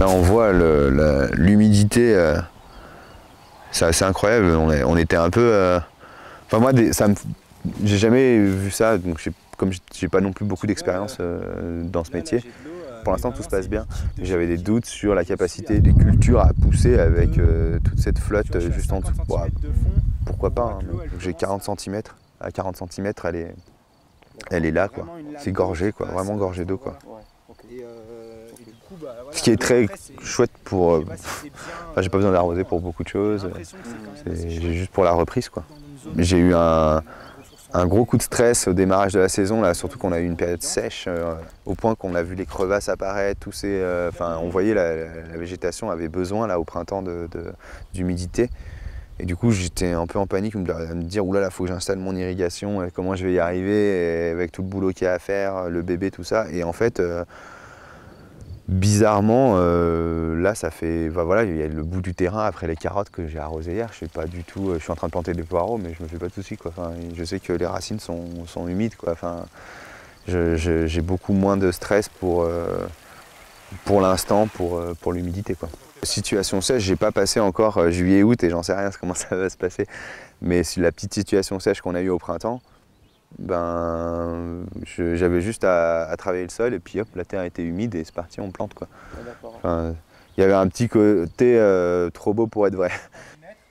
Là on voit l'humidité, c'est assez incroyable. On était un peu... Enfin moi, j'ai jamais vu ça, donc comme j'ai pas non plus beaucoup d'expérience dans ce métier, pour l'instant tout se passe bien. J'avais des doutes sur la capacité des cultures à pousser avec toute cette flotte juste en dessous. Bon, pourquoi pas, hein. J'ai 40 cm, à 40 cm elle est là quoi, c'est gorgé quoi, vraiment gorgé d'eau quoi. Ce qui est très chouette pour... Enfin, j'ai pas besoin d'arroser pour beaucoup de choses, c'est juste pour la reprise quoi. J'ai eu un gros coup de stress au démarrage de la saison, là, surtout qu'on a eu une période sèche, au point qu'on a vu les crevasses apparaître, tous ces, on voyait la végétation avait besoin là, au printemps d'humidité. Et du coup, j'étais un peu en panique, à me dire, oulala, il faut que j'installe mon irrigation, comment je vais y arriver, et avec tout le boulot qu'il y a à faire, le bébé, tout ça. Et en fait, bizarrement, là, ça fait, bah, voilà, il y a le bout du terrain après les carottes que j'ai arrosées hier. Je sais pas du tout, je suis en train de planter des poireaux, mais je me fais pas de soucis, quoi. Enfin, je sais que les racines sont humides, quoi. Enfin, j'ai beaucoup moins de stress pour l'instant, pour l'humidité, quoi. Situation sèche, j'ai pas passé encore juillet, août et j'en sais rien comment ça va se passer. Mais la petite situation sèche qu'on a eue au printemps, ben, j'avais juste à travailler le sol et puis hop, la terre était humide et c'est parti, on plante quoi. Enfin, il y avait un petit côté trop beau pour être vrai.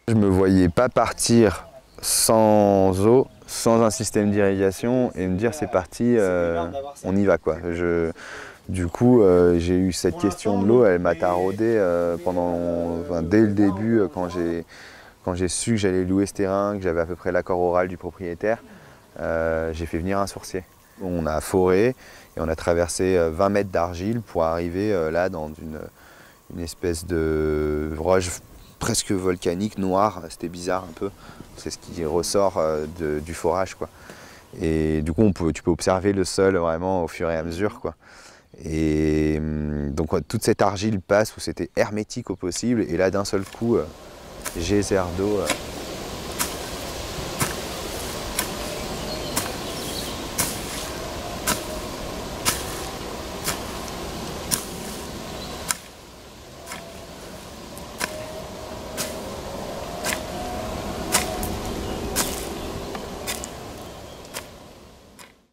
Je me voyais pas partir sans eau, sans un système d'irrigation et me dire c'est parti, on y va quoi. Du coup, j'ai eu cette question de l'eau, elle m'a taraudé dès le début, quand j'ai su que j'allais louer ce terrain, que j'avais à peu près l'accord oral du propriétaire, j'ai fait venir un sourcier. On a foré et on a traversé 20 mètres d'argile pour arriver là dans une espèce de roche presque volcanique, noire, c'était bizarre un peu, c'est ce qui ressort du forage, quoi. Et du coup, tu peux observer le sol vraiment au fur et à mesure, quoi. Et donc toute cette argile passe où c'était hermétique au possible et là d'un seul coup geyser d'eau.